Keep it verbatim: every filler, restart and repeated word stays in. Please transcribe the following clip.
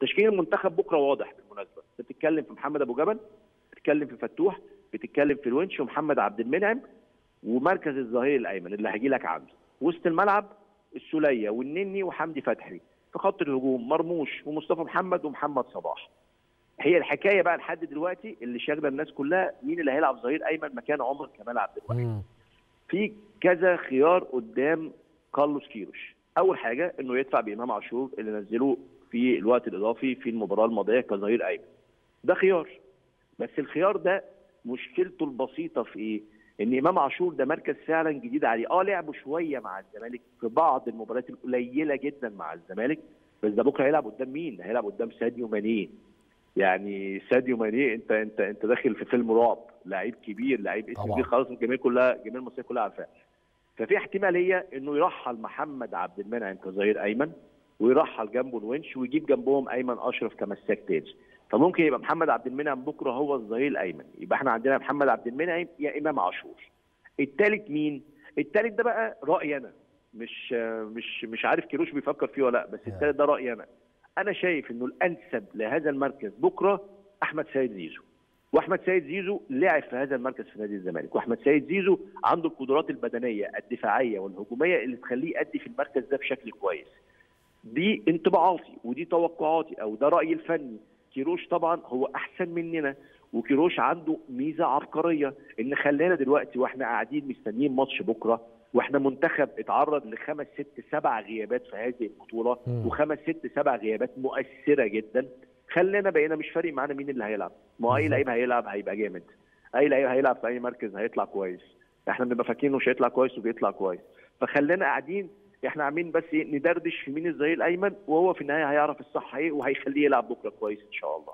تشكيل المنتخب بكره واضح بالمناسبه، بتتكلم في محمد ابو جبل، بتتكلم في فتوح، بتتكلم في الونش ومحمد عبد المنعم ومركز الظهير الايمن اللي هجي لك عنده، وسط الملعب السوليه والنني وحمدي فتحي، في خط الهجوم مرموش ومصطفى محمد ومحمد صلاح. هي الحكايه بقى لحد دلوقتي اللي شاغله الناس كلها مين اللي هيلعب ظهير ايمن مكان عمر كمال عبد الوهاب. في كذا خيار قدام كارلوس كيروش، اول حاجه انه يدفع بامام عاشور اللي نزلوه في الوقت الاضافي في المباراه الماضيه كظهير ايمن. ده خيار، بس الخيار ده مشكلته البسيطه في ايه؟ ان امام عاشور ده مركز فعلا جديد عليه، اه لعبه شويه مع الزمالك في بعض المباريات القليله جدا مع الزمالك، بس ده بكره هيلعب قدام مين؟ هيلعب قدام ساديو ماني. يعني ساديو ماني انت انت انت داخل في فيلم رعب، لعيب كبير، لعيب اسم كبير، خلاص الجماهير كلها، الجماهير المصريه كلها عارفاه. ففي احتماليه انه يرحل محمد عبد المنعم كظهير ايمن ويرحل جنبه الونش ويجيب جنبهم ايمن اشرف كمساك تاني. فممكن يبقى محمد عبد المنعم بكره هو الظهير الايمن، يبقى احنا عندنا محمد عبد المنعم يا امام عاشور. الثالث مين؟ الثالث ده بقى رايي انا، مش مش مش عارف كيروش بيفكر فيه ولا لا، بس الثالث ده رايي انا. انا شايف انه الانسب لهذا المركز بكره احمد سيد زيزو. واحمد سيد زيزو لعب في هذا المركز في نادي الزمالك، واحمد سيد زيزو عنده القدرات البدنيه الدفاعيه والهجوميه اللي تخليه يأدي في المركز ده بشكل كويس. دي انطباعاتي ودي توقعاتي او ده رايي الفني. كيروش طبعا هو احسن مننا، وكيروش عنده ميزه عبقريه ان خلانا دلوقتي واحنا قاعدين مستنيين ماتش بكره، واحنا منتخب اتعرض لخمس ست سبع غيابات في هذه البطوله، وخمس ست سبع غيابات مؤثره جدا، خلينا بقينا مش فارق معانا مين اللي هيلعب، ما اي لعيب هيلعب هيبقى جامد، اي لعيب هيلعب في اي مركز هيطلع كويس، احنا بنبقى فاكرين مش هيطلع كويس وبيطلع كويس، فخلينا قاعدين احنا عاملين بس ندردش في مين الظهير الايمن، وهو في النهايه هيعرف الصح ايه وهيخليه يلعب بكره كويس ان شاء الله.